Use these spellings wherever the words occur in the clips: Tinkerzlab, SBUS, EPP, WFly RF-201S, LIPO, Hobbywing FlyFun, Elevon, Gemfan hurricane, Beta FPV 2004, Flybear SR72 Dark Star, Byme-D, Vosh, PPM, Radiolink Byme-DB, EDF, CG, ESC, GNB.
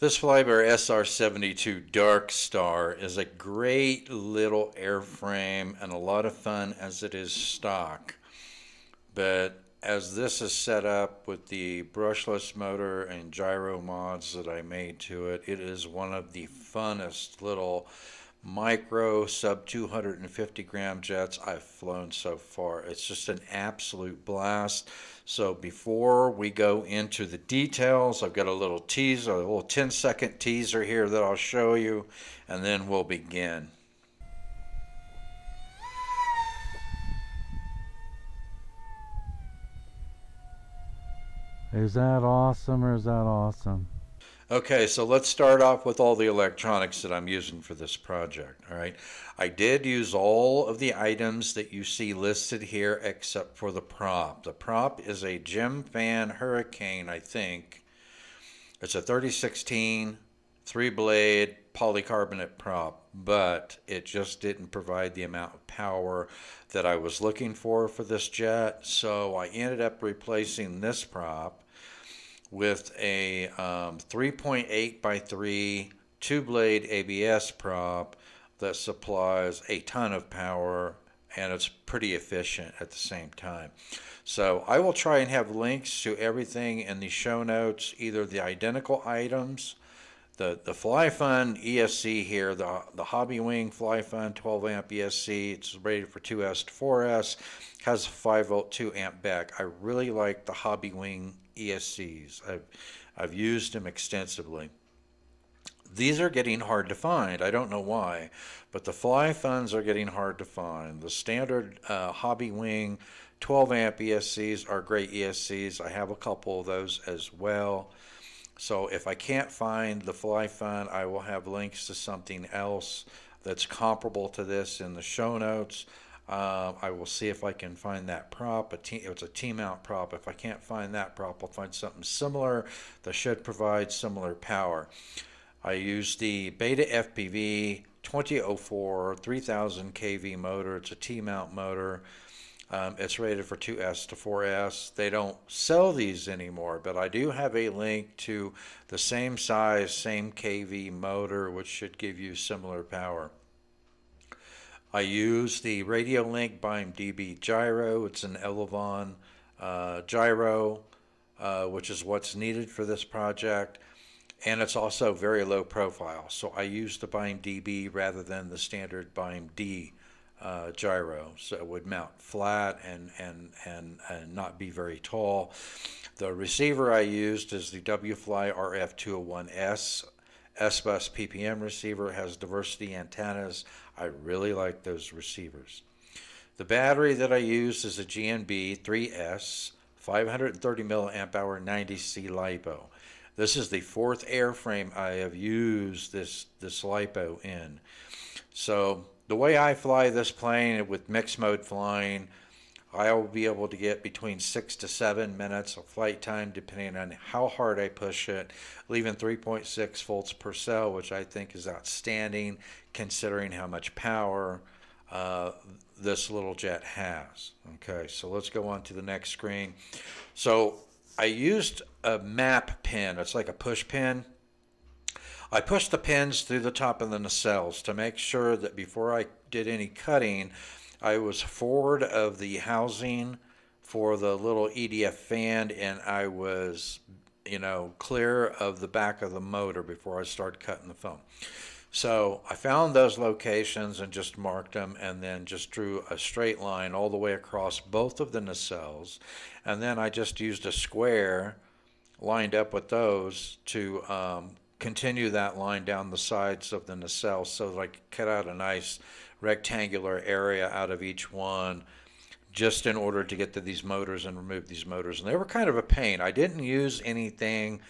This Flybear SR72 Dark Star is a great little airframe and a lot of fun as it is stock. But as this is set up with the brushless motor and gyro mods that I made to it, it is one of the funnest little micro sub 250 gram jets I've flown so far. It's just an absolute blast. So before we go into the details, I've got a little teaser, a little 10-second teaser here that I'll show you, and then we'll begin. Is that awesome or is that awesome? Okay, so let's start off with all the electronics that I'm using for this project, all right? I did use all of the items that you see listed here except for the prop. The prop is a Gemfan Hurricane, I think. It's a 3016 3-blade polycarbonate prop, but it just didn't provide the amount of power that I was looking for this jet, so I ended up replacing this prop with a 3.8x3 2-blade ABS prop that supplies a ton of power, and it's pretty efficient at the same time. So I will try and have links to everything in the show notes, either the identical items, the FlyFun ESC here, the Hobbywing FlyFun 12 amp ESC. It's rated for 2S to 4S, has a 5-volt 2-amp back. I really like the Hobbywing ESCs. I've used them extensively. These are getting hard to find. I don't know why, but the FlyFuns are getting hard to find. The standard Hobbywing 12 amp ESCs are great ESCs. I have a couple of those as well. So if I can't find the FlyFun, I will have links to something else that's comparable to this in the show notes. I will see if I can find that prop. It's a T-mount prop. If I can't find that prop, I'll find something similar that should provide similar power. I used the Beta FPV 2004 3000 kV motor. It's a T-mount motor. It's rated for 2S to 4S. They don't sell these anymore, but I do have a link to the same size, same kV motor, which should give you similar power. I use the Radiolink Byme-DB gyro. It's an Elevon gyro, which is what's needed for this project, and it's also very low profile. So I use the Byme-DB rather than the standard Byme-D gyro, so it would mount flat and not be very tall. The receiver I used is the WFly RF-201S. SBUS PPM receiver. Has diversity antennas. I really like those receivers. The battery that I used is a GNB 3S 530 mAh 90C LiPo. This is the fourth airframe I have used this LiPo in. So the way I fly this plane with mixed mode flying, I will be able to get between 6 to 7 minutes of flight time depending on how hard I push it, leaving 3.6 volts per cell, which I think is outstanding considering how much power this little jet has. Okay, so let's go on to the next screen. So I used a map pin. It's like a push pin. I pushed the pins through the top of the nacelles to make sure that before I did any cutting, I was forward of the housing for the little EDF fan, and I was, you know, clear of the back of the motor before I started cutting the foam. So I found those locations and just marked them, and then just drew a straight line all the way across both of the nacelles, and then I just used a square lined up with those to continue that line down the sides of the nacelles so that I could cut out a nice rectangular area out of each one, just in order to get to these motors and remove these motors. And they were kind of a pain. I didn't use anything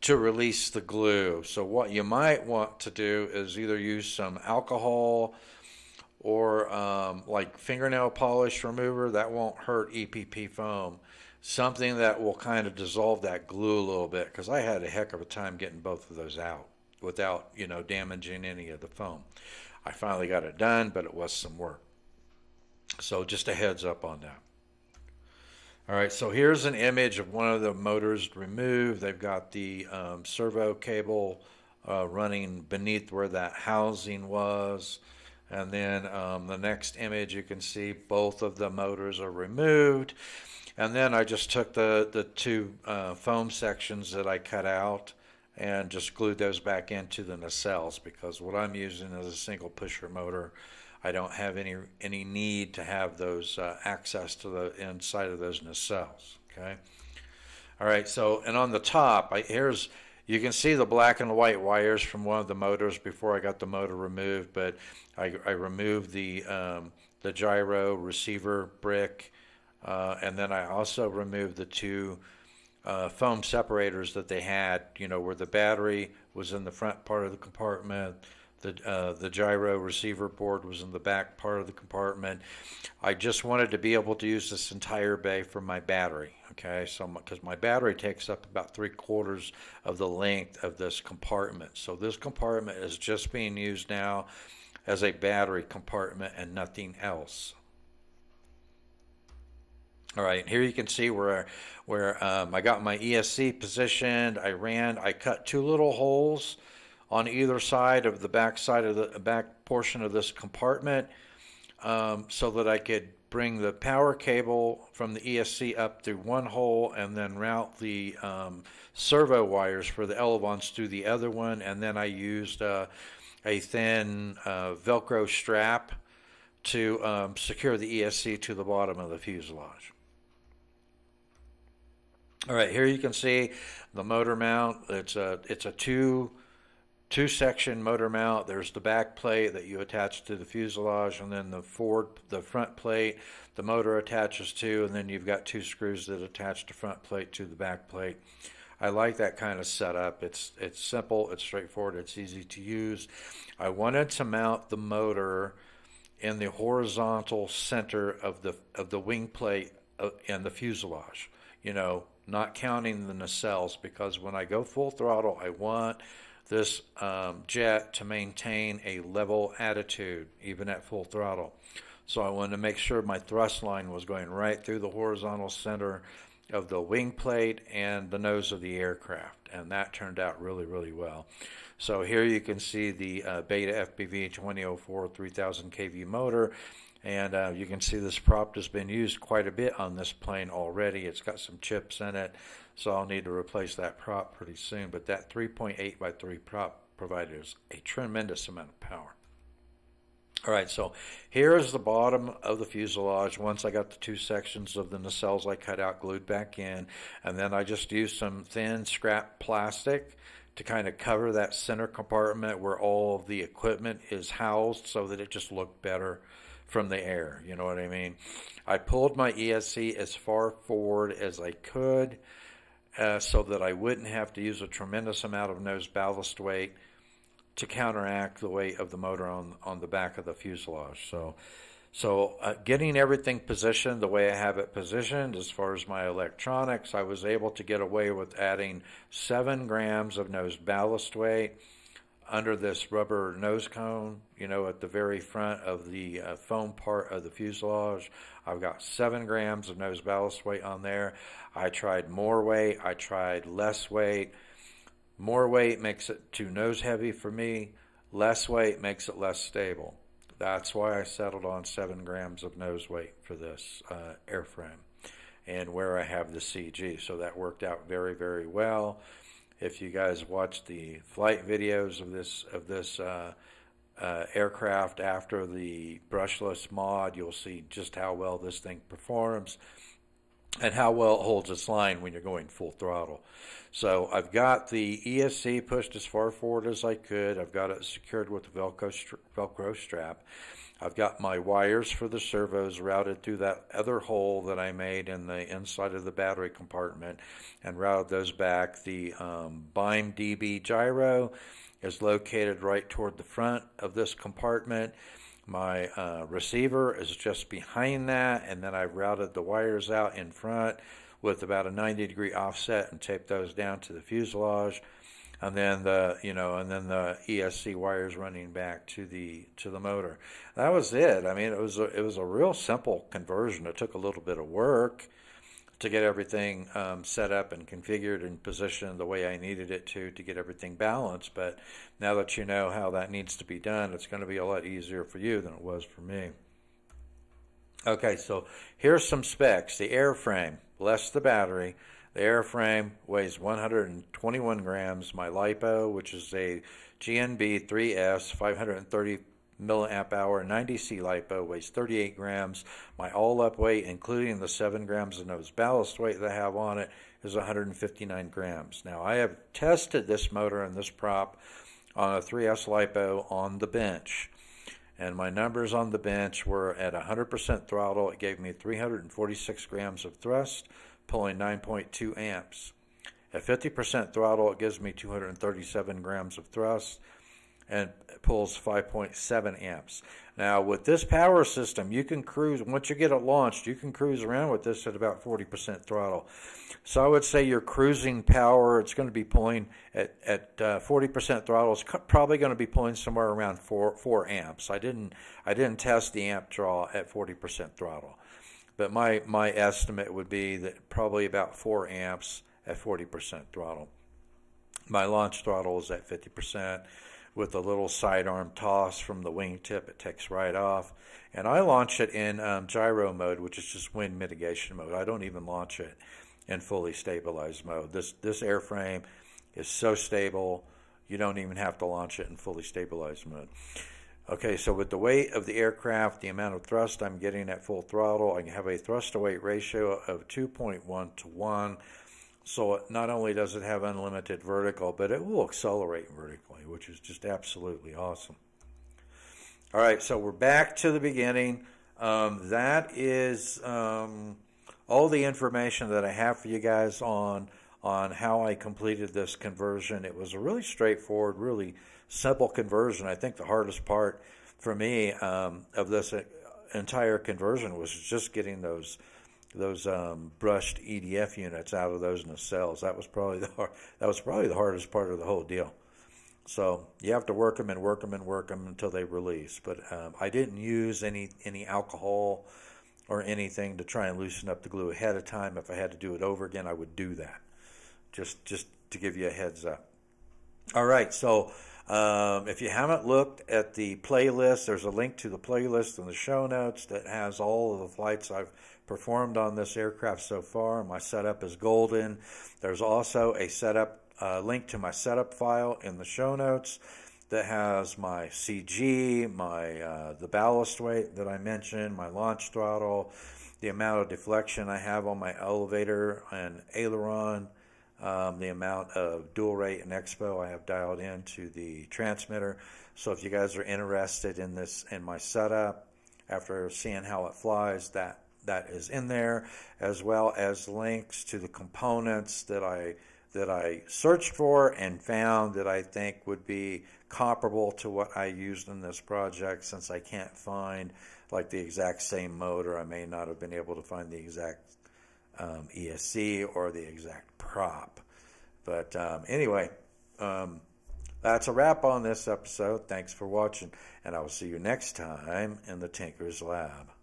to release the glue. So what you might want to do is either use some alcohol or like fingernail polish remover. That won't hurt EPP foam. Something that will kind of dissolve that glue a little bit, because I had a heck of a time getting both of those out without, you know, damaging any of the foam. I finally got it done, but it was some work. So just a heads up on that. All right, so here's an image of one of the motors removed. They've got the servo cable running beneath where that housing was. And then the next image, you can see both of the motors are removed. And then I just took the two foam sections that I cut out and just glued those back into the nacelles, because what I'm using is a single pusher motor. I don't have any need to have those access to the inside of those nacelles. Okay. All right. So, and on the top, here's, you can see the black and white wires from one of the motors before I got the motor removed. But I removed the gyro receiver brick, and then I also removed the two foam separators that they had. You know, where the battery was in the front part of the compartment. The gyro receiver board was in the back part of the compartment. I just wanted to be able to use this entire bay for my battery, okay? So, because my battery takes up about 3/4 of the length of this compartment. So this compartment is just being used now as a battery compartment and nothing else. All right, here you can see where I got my ESC positioned. I cut two little holes on either side of the back portion of this compartment, so that I could bring the power cable from the ESC up through one hole and then route the servo wires for the elevons through the other one. And then I used a thin Velcro strap to secure the ESC to the bottom of the fuselage. All right, here you can see the motor mount. It's a two section motor mount. There's the back plate that you attach to the fuselage, and then the front plate the motor attaches to, and then you've got two screws that attach the front plate to the back plate. I like that kind of setup. It's simple, it's straightforward, it's easy to use. I wanted to mount the motor in the horizontal center of the wing plate and the fuselage, you know, not counting the nacelles, because when I go full throttle, I want this jet to maintain a level attitude even at full throttle. So I wanted to make sure my thrust line was going right through the horizontal center of the wing plate and the nose of the aircraft, and that turned out really, really well. So here you can see the Beta FPV 2004 3000 kV motor, and you can see this prop has been used quite a bit on this plane already. It's got some chips in it, so I'll need to replace that prop pretty soon. But that 3.8x3 prop provided us a tremendous amount of power. All right, so here's the bottom of the fuselage. Once I got the two sections of the nacelles I cut out glued back in, and then I just used some thin scrap plastic to kind of cover that center compartment where all of the equipment is housed, so that it just looked better from the air, you know what I mean? I pulled my ESC as far forward as I could, so that I wouldn't have to use a tremendous amount of nose ballast weight to counteract the weight of the motor on the back of the fuselage. So getting everything positioned the way I have it positioned, as far as my electronics, I was able to get away with adding 7 grams of nose ballast weight under this rubber nose cone, you know, at the very front of the foam part of the fuselage. I've got 7 grams of nose ballast weight on there. I tried more weight, I tried less weight. More weight makes it too nose heavy for me. Less weight makes it less stable. That's why I settled on 7 grams of nose weight for this airframe, and where I have the CG. So that worked out very, very well. If you guys watch the flight videos of this aircraft after the brushless mod, you'll see just how well this thing performs and how well it holds its line when you're going full throttle. So I've got the ESC pushed as far forward as I could. I've got it secured with a Velcro strap. I've got my wires for the servos routed through that other hole that I made in the inside of the battery compartment and routed those back. The Byme-DB gyro is located right toward the front of this compartment. My receiver is just behind that, and then I've routed the wires out in front with about a 90-degree offset and taped those down to the fuselage. And then the ESC wires running back to the motor. That was it. I mean, it was a real simple conversion. It took a little bit of work to get everything set up and configured and positioned the way I needed it to get everything balanced. But now that you know how that needs to be done, it's going to be a lot easier for you than it was for me. Okay, so here's some specs. The airframe, less the battery. The airframe weighs 121 grams. My LiPo, which is a GNB 3S 530 milliamp hour 90C LiPo, weighs 38 grams. My all-up weight, including the 7 grams of nose ballast weight that I have on it, is 159 grams. Now, I have tested this motor and this prop on a 3S LiPo on the bench, and my numbers on the bench were at 100% throttle. It gave me 346 grams of thrust, pulling 9.2 amps. At 50% throttle, it gives me 237 grams of thrust and pulls 5.7 amps. Now, with this power system, you can cruise, once you get it launched, you can cruise around with this at about 40% throttle. So I would say your cruising power, it's going to be pulling at 40% throttle, it's probably going to be pulling somewhere around 4 amps. I didn't test the amp draw at 40% throttle, but my estimate would be that probably about 4 amps at 40% throttle. My launch throttle is at 50%. With a little sidearm toss from the wingtip, it takes right off. And I launch it in gyro mode, which is just wind mitigation mode. I don't even launch it in fully stabilized mode. This airframe is so stable, you don't even have to launch it in fully stabilized mode. Okay, so with the weight of the aircraft, the amount of thrust I'm getting at full throttle, I have a thrust-to-weight ratio of 2.1 to 1. So it not only does it have unlimited vertical, but it will accelerate vertically, which is just absolutely awesome. All right, so we're back to the beginning. That is all the information that I have for you guys on how I completed this conversion. It was a really straightforward, really simple conversion. I think the hardest part for me of this entire conversion was just getting those brushed EDF units out of those nacelles. That was probably the hardest part of the whole deal. So you have to work them and work them and work them until they release. But I didn't use any alcohol or anything to try and loosen up the glue ahead of time. If I had to do it over again, I would do that. Just to give you a heads up. All right, so if you haven't looked at the playlist, there's a link to the playlist in the show notes that has all of the flights I've performed on this aircraft so far. My setup is golden. There's also a setup link to my setup file in the show notes that has my CG, the ballast weight that I mentioned, my launch throttle, the amount of deflection I have on my elevator and aileron, the amount of dual rate and expo I have dialed into the transmitter. So if you guys are interested in this, in my setup, after seeing how it flies, that is in there, as well as links to the components that I searched for and found that I think would be comparable to what I used in this project, since I can't find like the exact same motor. I may not have been able to find the exact ESC or the exact prop. But anyway, that's a wrap on this episode. Thanks for watching, and I will see you next time in the Tinker's Lab.